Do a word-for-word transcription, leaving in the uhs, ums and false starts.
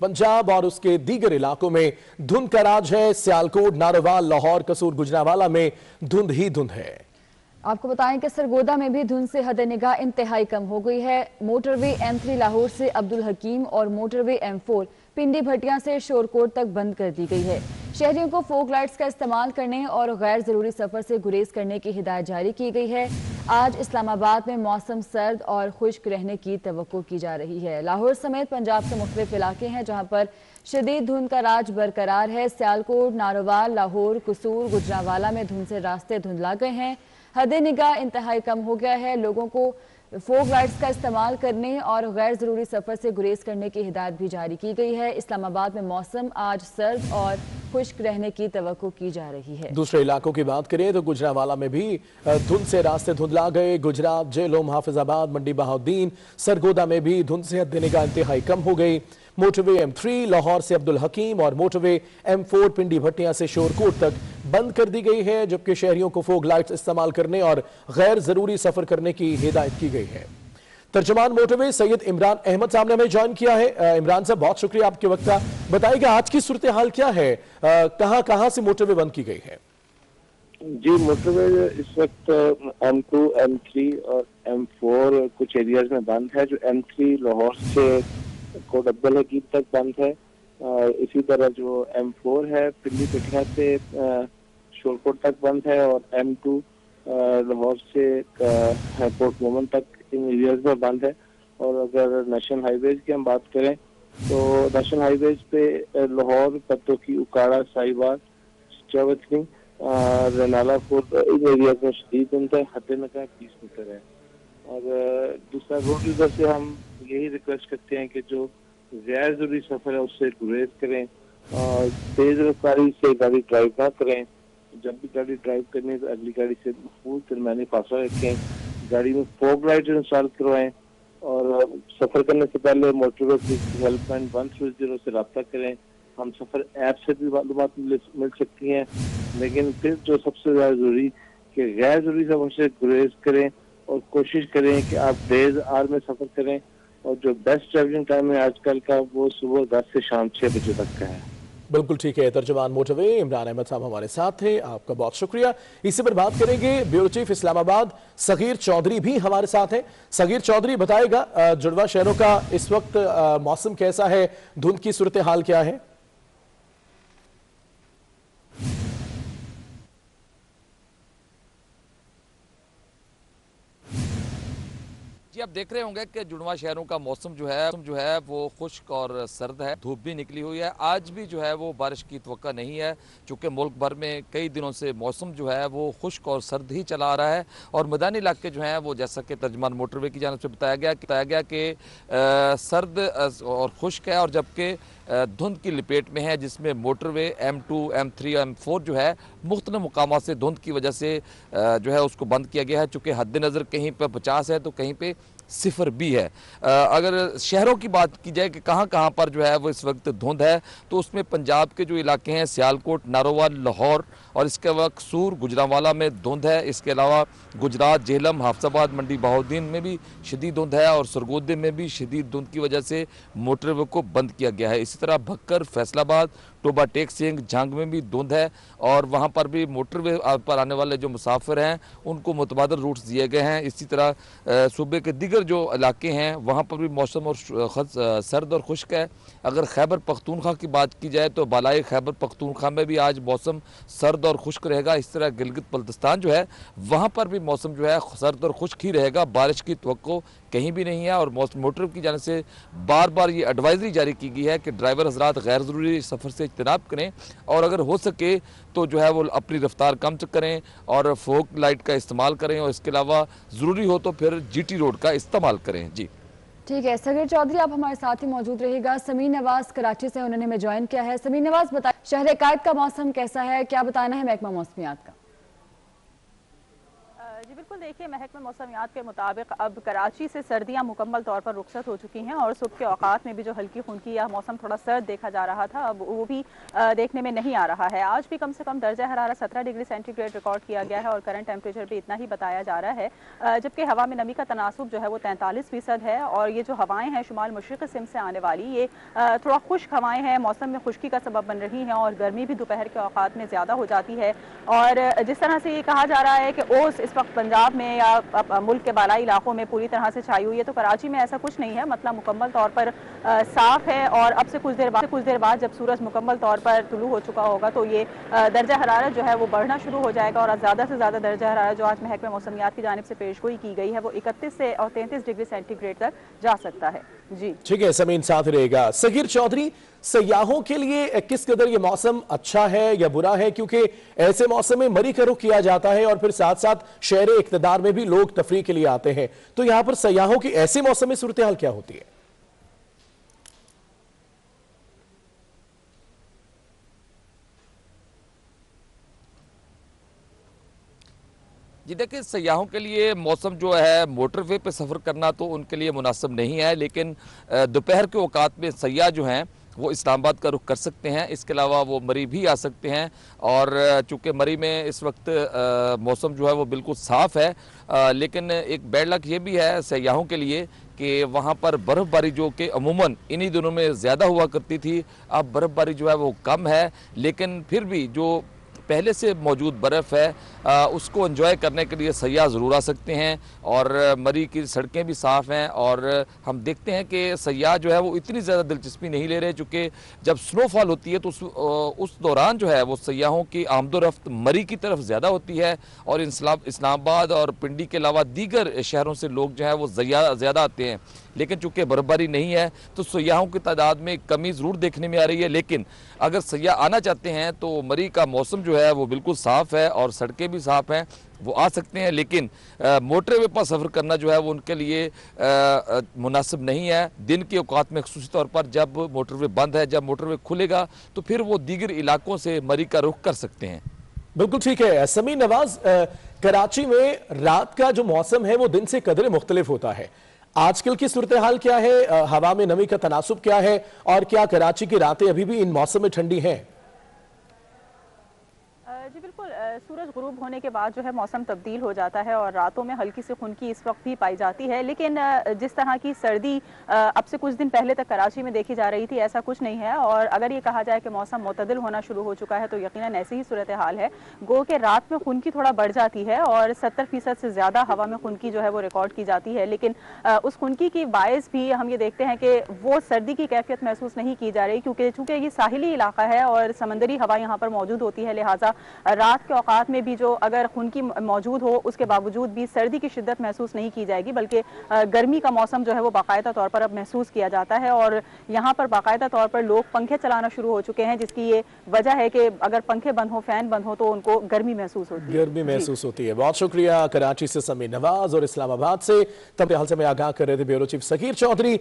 पंजाब और उसके दीगर इलाकों में धुंध का राज है। सियालकोट, नारोवाल, लाहौर, कसूर, गुजरांवाला में धुंध ही धुंध है। आपको बताएं कि सरगोधा में भी धुंध से हद निगाह इंतहाई कम हो गई है। मोटरवे एम थ्री लाहौर से अब्दुल हकीम और motorway M four Pindi Bhattian से शोरकोट तक बंद कर दी गई है। शहरियों को फोक लाइट्स का इस्तेमाल करने और गैर जरूरी सफर से गुरेज करने की हिदायत जारी की गई है। आज इस्लामाबाद में मौसम सर्द और खुश्क रहने की तवक्को की जा रही है। लाहौर समेत पंजाब के मुख्तलिफ इलाके हैं जहां पर शदीद धुंध का राज बरकरार है। सियालकोट, नारोवाल, लाहौर, कसूर, गुजरांवाला में धुंध से रास्ते धुंधला गए हैं। हद निगाह इंतहाई कम हो गया है। लोगों को फोक लाइट्स का इस्तेमाल करने और गैर जरूरी सफर से गुरेज करने की हिदायत भी जारी की गई है। इस्लामाबाद में मौसम आज सर्द और खुश्क रहने की तवक्को की जा रही है। दूसरे इलाकों की बात करें तो गुजरांवाला में भी धुंध से रास्ते धुंधला गए। गुजरात, जेहलुम, हाफिजाबाद, मंडी बहाउद्दीन, सरगोदा में भी धुंध से हद निगाह इंतहाई कम हो गई। मोटरवे एम थ्री लाहौर से अब्दुल हकीम और motorway M four Pindi Bhattian से शोरकोट तक बंद कर दी गई है, जबकि शहरियों को फोग लाइट्स इस्तेमाल करने और गैर जरूरी सफर करने की हिदायत की गई है। तर्जमान मोटरवे सैयद इमरान अहमद साहब ने हमें ज्वाइन किया है। इमरान साहब, बहुत शुक्रिया आपके वक्त का। बताइएगा आज की सूरत हाल क्या है, कहां कहां से मोटरवे बंद की गई है? जी, मोटरवे इस वक्त एम टू, एम थ्री और एम फोर कुछ एरियाज में बंद है। जो एम थ्री लाहौर से कोट अब्दुल हकीम तक बंद है। और इसी तरह जो एम फोर है पिंडी भटिया से शोरकोट तक बंद है और एम टू लाहौर से पोर्ट मोमन तक इन एरियाज में बंद है। और अगर नेशनल हाईवेज की हम बात करें तो नेशनल हाईवेज पे लाहौर, पतोकी, उकाड़ा, साहिवाल, चवतनी, रनाला फोर्ट, इन एरियाज में शदीद बंद है। हद निगाह बीस मीटर है। और दूसरा रोड यूजर से हम यही रिक्वेस्ट करते हैं कि जो गैर जरूरी सफर है उससे गुरेज करें और तेज रफ्तारी से गाड़ी ड्राइव ना करें। जब भी गाड़ी ड्राइव करें तो अगली गाड़ी से खूब दरम्यानी फासला रखें। गाड़ी में फोग लाइट इंस्टॉल करवाएं और सफर करने से पहले मोटरवे की हेल्पलाइन वन थ्री जीरो से रब्ता करें। हम सफर ऐप से भी मालूमात मिल सकती हैं, लेकिन फिर जो सबसे ज्यादा जरूरी कि गैर जरूरी सफर से गुरेज करें और कोशिश करें कि आप डेज आर में सफर करें। और जो बेस्ट ट्रैवलिंग टाइम है आजकल का वो सुबह दस से शाम छह बजे तक का है। बिल्कुल ठीक है। तर्जुमान मोटरवे इमरान अहमद साहब हमारे साथ थे, आपका बहुत शुक्रिया। इसी पर बात करेंगे ब्यूरो चीफ इस्लामाबाद सगीर चौधरी भी हमारे साथ हैं। सगीर चौधरी, बताएगा जुड़वा शहरों का इस वक्त मौसम कैसा है, धुंध की सूरत हाल क्या है? आप देख रहे होंगे कि जुड़वा शहरों का मौसम जो है जो है वो खुश्क और सर्द है। धूप भी निकली हुई है। आज भी जो है वो बारिश की तवक्का नहीं है, चूँकि मुल्क भर में कई दिनों से मौसम जो है वो खुश्क और सर्द ही चला आ रहा है। और मैदानी इलाके जो हैं वो जैसा कि तर्जमान मोटरवे की जानिब से बताया गया बताया गया कि सर्द और खुश्क है, और जबकि धुंध की लपेट में है, जिसमें motorway M two, M three, M four जो है मुख्तलिफ मुकाम से धुंध की वजह से जो है उसको बंद किया गया है। चूँकि हद नज़र कहीं पर पचास है तो कहीं पे सिफर भी है। अगर शहरों की बात की जाए कि कहाँ कहाँ पर जो है वो इस वक्त धुंध है, तो उसमें पंजाब के जो इलाके हैं सियालकोट, नारोवाल, लाहौर और इसके अलावा कसूर, गुजरांवाला में धुंध है। इसके अलावा गुजरात, जेहलम, हाफिजाबाद, मंडी बहाउद्दीन में भी शदीद धुंध है और सरगोदे में भी शदीद धुंध की वजह से मोटरवे को बंद किया गया है। इसी तरह भक्कर, फैसलाबाद, टोबा टेक सिंह, झांग में भी धुंध है और वहाँ पर भी मोटरवे पर आने वाले जो मुसाफिर हैं उनको मुतबादल रूट्स दिए गए हैं। इसी तरह सूबे के दीगर जो इलाके हैं वहाँ पर भी मौसम और सर्द और खुश्क है। अगर खैबर पख्तूनख्वा की बात की जाए तो बालाए खैबर पख्तूनख्वा में भी आज मौसम सर्द और खुश्क रहेगा। इस तरह गिलगित बल्तिस्तान जो है वहाँ पर भी मौसम जो है सर्द और खुश्क ही रहेगा। बारिश की तवक्को कहीं भी नहीं है। और मोटरवे की जानिब से बार बार ये एडवाइजरी जारी की गई है कि ड्राइवर हजरात गैर ज़रूरी सफ़र से इज्तनाब करें और अगर हो सके तो जो है वो अपनी रफ्तार कम करें और फोक लाइट का इस्तेमाल करें और इसके अलावा ज़रूरी हो तो फिर जीटी रोड का इस्तेमाल करें। जी ठीक है, सगीर चौधरी आप हमारे साथ ही मौजूद रहेगा। समीर नवाज कराची से उन्होंने हमें ज्वाइन किया है। समीर नवाज, बता शहर कायद का मौसम कैसा है, क्या बताना है महकमा मौसमियात का? जी बिल्कुल, देखिए महकमा मौसमियात के मुताबिक अब कराची से सर्दियां मुकम्मल तौर पर रुखसत हो चुकी हैं और सुबह के औकात में भी जो हल्की फुल्की या मौसम थोड़ा सर्द देखा जा रहा था अब वो भी देखने में नहीं आ रहा है। आज भी कम से कम दर्जा हरारत सत्रह डिग्री सेंटीग्रेड रिकॉर्ड किया गया है और करंट टेम्परेचर भी इतना ही बताया जा रहा है, जबकि हवा में नमी का तनासुब जो है वो तैंतालीस फीसद है। और ये जो हवाएँ हैं शुमाल मशरक़ सिम से आने वाली ये थोड़ा खुश्क हवाएँ हैं, मौसम में खुश्की का सबब बन रही हैं और गर्मी भी दोपहर के औकात में ज़्यादा हो जाती है। और जिस तरह से ये कहा जा रहा है कि ओस इस वक्त पंजाब में या मुल्क के बालाई इलाकों में पूरी तरह से छाई हुई है, तो कराची में ऐसा कुछ नहीं है, मतलब मुकम्मल तौर पर साफ है। और अब से कुछ देर बाद कुछ देर बाद जब सूरज मुकम्मल तौर पर तुलू हो चुका होगा तो ये दर्जा हरारत जो है वो बढ़ना शुरू हो जाएगा और ज़्यादा से ज़्यादा दर्जा हरारत जो आज महकमे मौसमियात की जानिब से पेशगोई की गई है वो इकतीस से और तैंतीस डिग्री सेंटीग्रेड तक जा सकता है। जी ठीक है, समय साथ रहेगा। सगीर चौधरी, सयाहों के लिए किस कदर ये मौसम अच्छा है या बुरा है, क्योंकि ऐसे मौसम में मरी का रुख किया जाता है और फिर साथ साथ शहरे इक्तदार में भी लोग तफरी के लिए आते हैं, तो यहाँ पर सयाहों की ऐसे मौसम में सूरत हाल क्या होती है? जी देखिए, सयाहों के लिए मौसम जो है मोटरवे पे सफ़र करना तो उनके लिए मुनासिब नहीं है, लेकिन दोपहर के औकात में सयाह जो हैं वो इस्लामाबाद का रुख कर सकते हैं। इसके अलावा वो मरी भी आ सकते हैं और चूँकि मरी में इस वक्त मौसम जो है वो बिल्कुल साफ़ है, आ, लेकिन एक बैड लक ये भी है सयाहों के लिए कि वहाँ पर बर्फ़बारी जो कि अमूमन इन्हीं दिनों में ज़्यादा हुआ करती थी, अब बर्फ़बारी जो है वो कम है, लेकिन फिर भी जो पहले से मौजूद बर्फ़ है आ, उसको एंजॉय करने के लिए सयाह ज़रूर आ सकते हैं। और मरी की सड़कें भी साफ़ हैं और हम देखते हैं कि सयाह जो है वो इतनी ज़्यादा दिलचस्पी नहीं ले रहे, चूँकि जब स्नोफॉल होती है तो उस, उस दौरान जो है वो सयाहों की आमदोरफ्त मरी की तरफ ज़्यादा होती है और इस्लामाबाद और पिंडी के अलावा दीगर शहरों से लोग जो है वो ज़्यादा आते हैं। लेकिन चूँकि बर्फ़बारी नहीं है तो सयाहों की तादाद में कमी ज़रूर देखने में आ रही है, लेकिन अगर सयाह आना चाहते हैं तो मरी का मौसम जो है वो बिल्कुल साफ़ है और सड़कें भी साफ़ हैं, वो आ सकते हैं। लेकिन मोटरवे पर सफ़र करना जो है वो उनके लिए मुनासिब नहीं है, दिन के औकात में ख़ुसूसी तौर पर जब मोटरवे बंद है। जब मोटरवे खुलेगा तो फिर वो दीगर इलाकों से मरी का रुख कर सकते हैं। बिल्कुल ठीक है। समीर नवाज़, कराची में रात का जो मौसम है वो दिन से कदरे मुख्तलिफ होता है, आजकल की सूरत हाल क्या है, हवा में नमी का तनासुब क्या है और क्या कराची की रातें अभी भी इन मौसम में ठंडी हैं? जी बिल्कुल, सूरज गुरूब होने के बाद जो है मौसम तब्दील हो जाता है और रातों में हल्की सी खुनकी इस वक्त भी पाई जाती है, लेकिन जिस तरह की सर्दी अब से कुछ दिन पहले तक कराची में देखी जा रही थी ऐसा कुछ नहीं है। और अगर ये कहा जाए कि मौसम मतदल होना शुरू हो चुका है तो यकीनन ऐसी ही सूरत हाल है, गो के रात में खुनकी थोड़ा बढ़ जाती है और सत्तर फीसद से ज़्यादा हवा में खुनकी जो है वो रिकॉर्ड की जाती है, लेकिन उस खुनकी की बायस भी हम ये देखते हैं कि वो सर्दी की कैफियत महसूस नहीं की जा रही, क्योंकि चूँकि ये साहिली इलाका है और समंदरी हवा यहाँ पर मौजूद होती है, लिहाजा रात के औकात में भी जो अगर खुनकी मौजूद हो उसके बावजूद भी सर्दी की शिद्दत महसूस नहीं की जाएगी, बल्कि गर्मी का मौसम जो है वो बाकायदा तौर पर अब महसूस किया जाता है। और यहाँ पर बाकायदा तौर पर लोग पंखे चलाना शुरू हो चुके हैं, जिसकी ये वजह है कि अगर पंखे बंद हो, फैन बंद हो तो उनको गर्मी महसूस होती है। गर्मी महसूस होती है। बहुत शुक्रिया कराची से समीर नवाज और इस्लामाबाद से तब हाल से मैं आगाह कर रहे थे ब्यूरो चीफ सगीर चौधरी।